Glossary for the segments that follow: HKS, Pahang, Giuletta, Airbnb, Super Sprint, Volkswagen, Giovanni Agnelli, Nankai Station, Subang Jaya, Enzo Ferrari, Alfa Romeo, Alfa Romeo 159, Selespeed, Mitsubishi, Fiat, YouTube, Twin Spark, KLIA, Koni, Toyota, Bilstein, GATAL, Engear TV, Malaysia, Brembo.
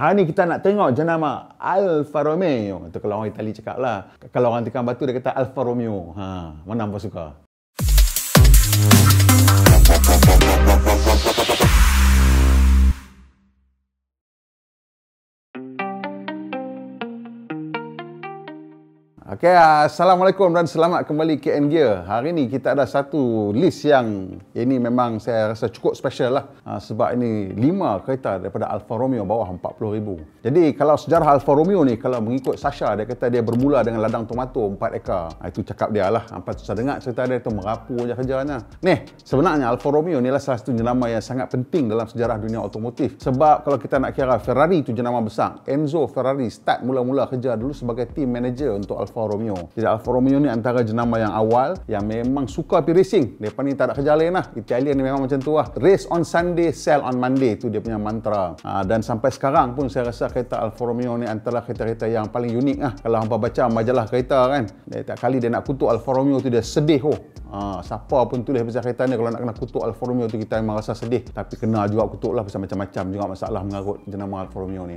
Ha ni kita nak tengok jenama Alfa Romeo. Itu kalau orang Itali cakap lah. Kalau orang Tekan Batu dia kata Alfa Romeo. Ha, mana hangpa suka. Okay, assalamualaikum dan selamat kembali ke Engear. Hari ni kita ada satu list yang ini memang saya rasa cukup special lah. Sebab ini 5 kereta daripada Alfa Romeo bawah 40,000. Jadi kalau sejarah Alfa Romeo ni, kalau mengikut Sasha, dia kata dia bermula dengan ladang tomato 4 ekar. Itu cakap dia lah. Sampai susah dengar cerita dia tu, merapu je kerjanya. Nih, sebenarnya Alfa Romeo ni lah salah satu jenama yang sangat penting dalam sejarah dunia otomotif. Sebab kalau kita nak kira, Ferrari tu jenama besar. Enzo Ferrari start mula-mula kerja dulu sebagai team manager untuk Alfa Romeo. Jadi Alfa Romeo ni antara jenama yang awal yang memang suka pergi racing. Mereka ni tak ada kerja lain lah. Italian ni memang macam tu lah. Race on Sunday, sell on Monday. Itu dia punya mantra. Dan sampai sekarang pun saya rasa kereta Alfa Romeo ni antara kereta-kereta yang paling unik lah. Kalau hampa baca majalah kereta kan, tiap kali dia nak kutuk Alfa Romeo tu dia sedih. Siapa pun tulis pasal kereta ni, kalau nak kena kutuk Alfa Romeo tu kita memang rasa sedih. Tapi kena juga kutuk lah, pasal macam-macam juga masalah mengarut jenama Alfa Romeo ni.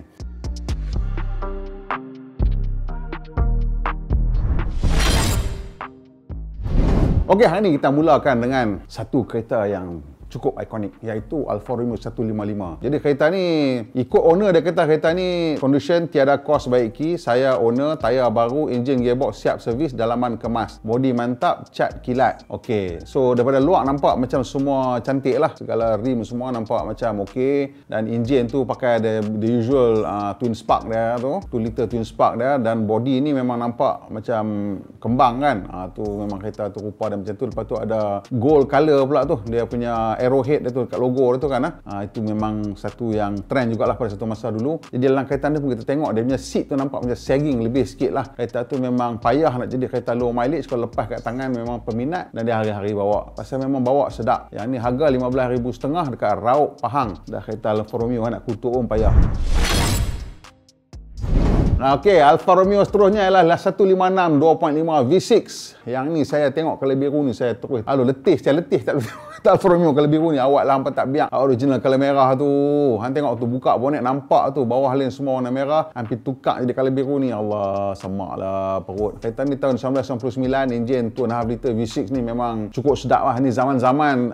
Okey, hari ni kita mulakan dengan satu kereta yang cukup ikonik, iaitu Alfa Romeo 155. Jadi kereta ni, ikut owner dia kata kereta ni condition tiada kos baiki. Saya owner, tayar baru, enjin gearbox siap servis, dalaman kemas, bodi mantap, cat kilat. Okey, so daripada luar nampak macam semua cantik lah, segala rim semua nampak macam okey. Dan enjin tu pakai the usual Twin Spark dia tu, 2 liter Twin Spark dia. Dan bodi ni memang nampak macam kembang kan, tu memang kereta tu rupa dia macam tu. Lepas tu ada gold color pula tu, dia punya arrowhead dia tu kat logo dia tu kan. Itu memang satu yang trend jugalah pada satu masa dulu. Jadi dalam kereta ni pun kita tengok dia punya seat tu nampak macam sagging lebih sikit lah. Kereta tu memang payah nak jadi kereta low mileage. Kalau lepas kat tangan memang peminat, dan dia hari-hari bawa, pasal memang bawa sedap. Yang ni harga RM15,500 dekat Rauk, Pahang. Dah kereta Alfa Romeo nak kutuk pun payah. Okey, Alfa Romeo seterusnya ialah 156 2.5 V6. Yang ni saya tengok kalau biru ni saya terus letih, saya letih tak Alfa Romeo kalau biru ni awak lah hampa tak biar original kalau merah tu. Hang tengok tu, buka bonet nampak tu bawah lain semua warna merah, hampir tukar jadi kalau biru ni. Allah, semaklah perut. Kereta ni tahun 1999, enjin 2.5 liter V6 ni memang cukup sedap lah. Ni zaman-zaman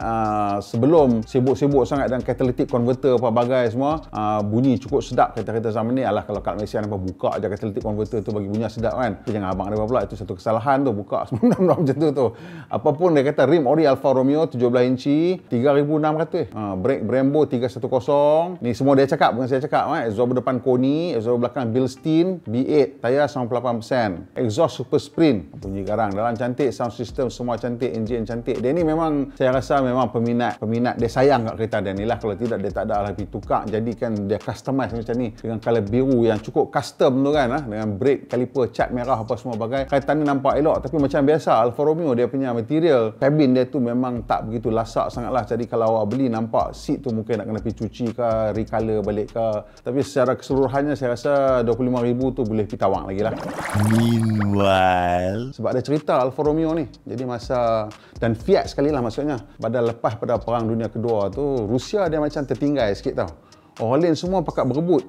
sebelum sibuk-sibuk sangat dan catalytic converter apa bagai semua, bunyi cukup sedap kereta-kereta zaman ni. Alah, kalau kat Malaysia nampak buka aja catalytic converter tu bagi bunyi sedap kan. Tapi jangan abang ada pula, itu satu kesalahan tu, buka semua macam tu tu. Apapun dia kata rim ori Alfa Romeo 17 inci 3600. Brake Brembo 310. Ni semua dia cakap, bukan saya cakap kan. Exhaust depan Koni, exhaust belakang Bilstein B8, tayar 98%. Exhaust Super Sprint, bunyi garang dalam cantik, sound system semua cantik, enjin cantik. Dia ni memang saya rasa memang peminat dia sayang kat kereta dia ni lah. Kalau tidak dia tak ada lah pergi tukar, jadikan dia customize macam ni dengan colour biru yang cukup custom tu kan, dengan brake, kaliper, cat merah apa semua bagai. Kereta ni nampak elok, tapi macam biasa Alfa Romeo dia punya material cabin dia tu memang tak begitu lasak sangatlah. Jadi kalau awak beli nampak seat tu mungkin nak kena pergi cuci ke, recolor balik ke. Tapi secara keseluruhannya saya rasa 25,000 tu boleh pergi tawang lagi lah. Meanwhile, sebab ada cerita Alfa Romeo ni. Jadi masa, dan Fiat sekali lah maksudnya, pada lepas pada Perang Dunia Kedua tu, Rusia dia macam tertinggal sikit tau. Orang lain semua pakat berebut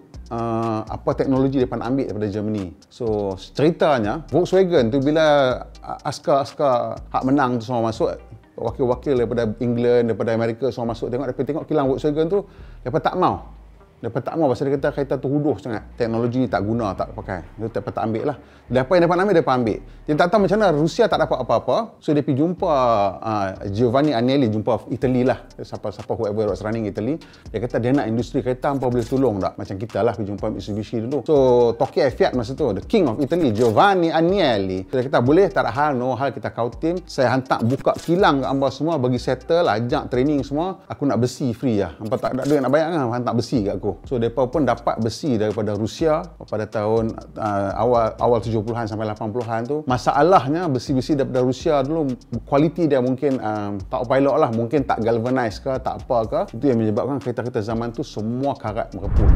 apa teknologi mereka nak ambil daripada Germany. So ceritanya Volkswagen tu bila askar-askar hak menang tu semua masuk, wakil-wakil daripada England, daripada Amerika semua masuk tengok, mereka tengok kilang Volkswagen tu, mereka tak mau. Mereka tak mau pasal dia kata kereta tu huduh sangat, teknologi ni tak guna, tak pakai. Mereka tak ambil lah. Dia apa yang mereka ambil, mereka ambil. Dia tak tahu macam mana, Rusia tak dapat apa-apa. So dia pergi jumpa Giovanni Agnelli, jumpa Italy lah, siapa-siapa whoever was running Italy. Dia kata dia nak industri kereta, hampa boleh tolong tak? Macam kita lah pergi jumpa Mitsubishi dulu. So Tokyo Fiat masa tu, the king of Italy Giovanni Agnelli. So, dia kata boleh, tak ada hal, no hal, kita kau team. Saya hantar buka kilang ke hampa semua, bagi settle, ajak training semua. Aku nak besi free lah, hampa tak ada duit nak bayar kan, hantar besi kat aku. So mereka pun dapat besi daripada Rusia pada tahun awal 70-an sampai 80-an tu. Masalahnya besi-besi daripada Rusia dulu, kualiti dia mungkin tak pilot lah, mungkin tak galvanize ke, tak apa ke. Itu yang menyebabkan kereta-kereta zaman tu semua karat mereput.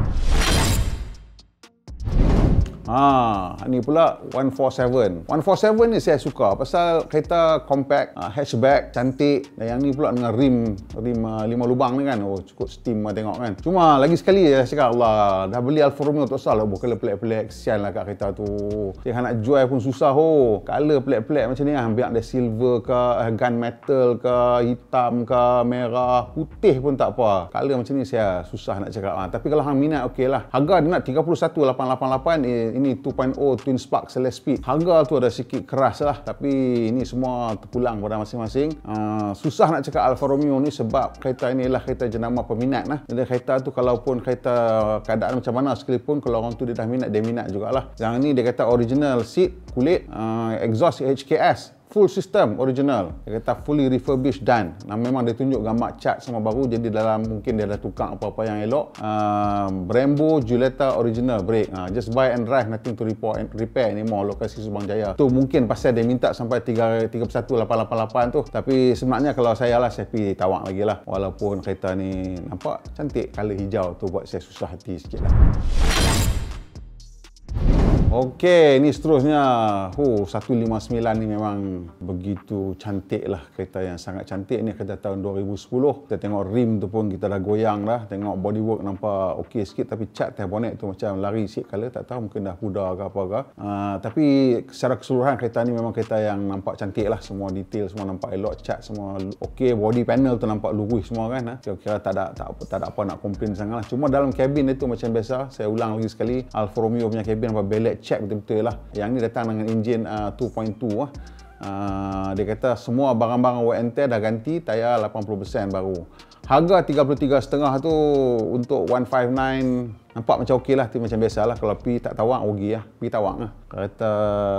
Ni pula 147. 147 ni saya suka pasal kereta compact, hatchback, cantik. Dan yang ni pula dengan rim 5 lubang ni kan. Oh, cukup steam lah tengok kan. Cuma lagi sekali saya cakap, Allah, dah beli Alfa Romeo tu asal lah bukan pelik-pelik, kesian lah kat kereta tu. Dia nak jual pun susah oh. Color pelik-pelik macam ni lah, biar dia silver ke, gunmetal ke, hitam ke, merah, putih pun tak apa. Color macam ni saya susah nak cakap lah. Tapi kalau hang minat okey lah. Harga dia nak 31,888. Ini 2.0 Twin Spark Selespeed. Harga tu ada sikit keras lah, tapi ini semua terpulang pada masing-masing. Susah nak cakap Alfa Romeo ni sebab kereta ini ialah kereta jenama peminat lah. Jadi kereta tu kalaupun kereta keadaan macam mana sekalipun, kalau orang tu dia dah minat, dia minat jugalah. Yang ni dia kata original seat, kulit, exhaust HKS, full system original. Dia kata fully refurbished done. Nah, memang dia tunjuk gambar cat semua baru, jadi dalam mungkin dia dah tukar apa-apa yang elok. Brembo Giuletta original brake. Just buy and drive, nothing to repair anymore. Lokasi Subang Jaya. Tu mungkin pasal dia minta sampai 31,888 tu. Tapi sebenarnya kalau saya lah, saya pergi tawak lagi lah. Walaupun kereta ni nampak cantik, color hijau tu buat saya susah hati sikit lah. Okey, ni seterusnya. 159 ni memang begitu cantik lah. Kereta yang sangat cantik ni, kereta tahun 2010. Kita tengok rim tu pun kita dah goyang dah. Tengok bodywork nampak okey sikit, tapi cat tail bonnet tu macam lari sikit color. Tak tahu mungkin dah pudar ke apa ke. Tapi secara keseluruhan kereta ni memang kereta yang nampak cantik lah. Semua detail semua nampak elok, cat semua okey. Body panel tu nampak luruh semua kan. Kira-kira tak ada apa nak komplain sangat lah. Cuma dalam kabin dia tu macam biasa, saya ulang lagi sekali, Alfa Romeo punya kabin apa belek check betul-betul lah. Yang ni datang dengan enjin 2.2 lah. Dia kata semua barang-barang wear and tear dah ganti, tayar 80% baru. Harga 33.5 tu untuk 159 nampak macam okey lah, macam biasa lah. Kalau pergi tak tawang, rugi lah. Pergi tawang lah. Kereta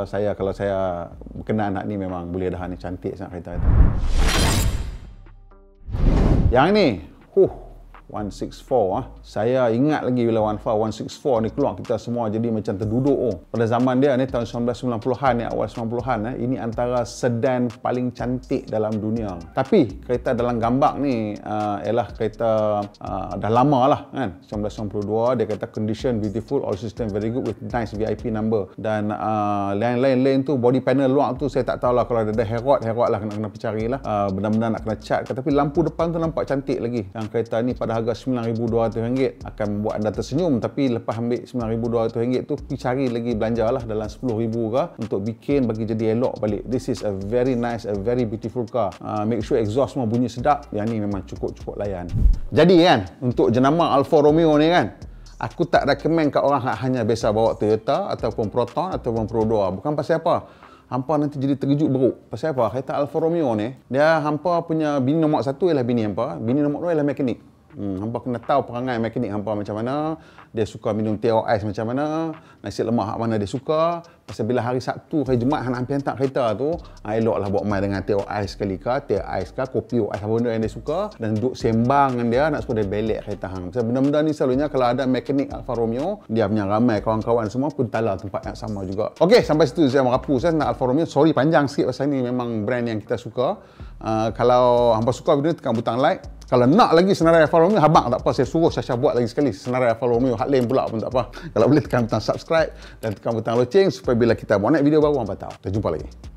saya, kalau saya berkenan nak ni memang boleh dah ni, cantik sangat kereta itu. Yang ni, 164 lah. Saya ingat lagi bila 164 ni keluar, kita semua jadi macam terduduk oh. Pada zaman dia ni tahun 1990-an ni, awal 90-an ini antara sedan paling cantik dalam dunia. Tapi kereta dalam gambar ni ialah kereta dah lama lah kan, 1992. Dia kata condition beautiful, all system very good with nice VIP number. Dan lain-lain tu body panel luar tu saya tak tahulah. Kalau ada herot lah, kena percari lah, benar-benar nak kena cat. Tapi lampu depan tu nampak cantik lagi. Yang kereta ni pada harga RM9,200 akan membuat anda tersenyum. Tapi lepas ambil RM9,200 tu, pergi cari lagi, belanjalah dalam RM10,000 ke untuk bikin bagi jadi elok balik. This is a very nice, a very beautiful car. Make sure exhaust semua bunyi sedap. Yang ni memang cukup-cukup layan. Jadi kan, untuk jenama Alfa Romeo ni kan, aku tak recommend kat orang hanya biasa bawa Toyota ataupun Proton ataupun Prodoa. Bukan pasal apa, hampa nanti jadi terkejut beruk. Pasal apa? Kereta Alfa Romeo ni, dia hampa punya bini nombor 1 ialah bini hampa, bini nombor 2 ialah mekanik. Hampa kena tahu perangai mekanik hampa macam mana. Dia suka minum teh or ais macam mana, nasi lemak hak mana dia suka. Pasal bila hari Sabtu, hari Jumaat hang hampir hantar kereta tu, eloklah buat main dengan teh or ais sekali ke, teh ais ke, kopi or ais, apa benda yang dia suka. Dan duduk sembang dengan dia, nak suruh dia belek kereta hang. Pasal benda-benda ni selalunya kalau ada mekanik Alfa Romeo, dia punya ramai kawan-kawan semua pun talar tempat yang sama juga. Okey, sampai situ saya merapus tentang Alfa Romeo. Sorry panjang sikit pasal ni memang brand yang kita suka. Kalau hampa suka video ni, tekan butang like. Kalau nak lagi senarai Alfa Romeo, habang tak apa, saya suruh Syasha buat lagi sekali senarai Alfa Romeo, hak lain pula pun tak apa. Kalau boleh tekan butang subscribe dan tekan butang loceng supaya bila kita buat naik video baru, hang tahu. Kita jumpa lagi.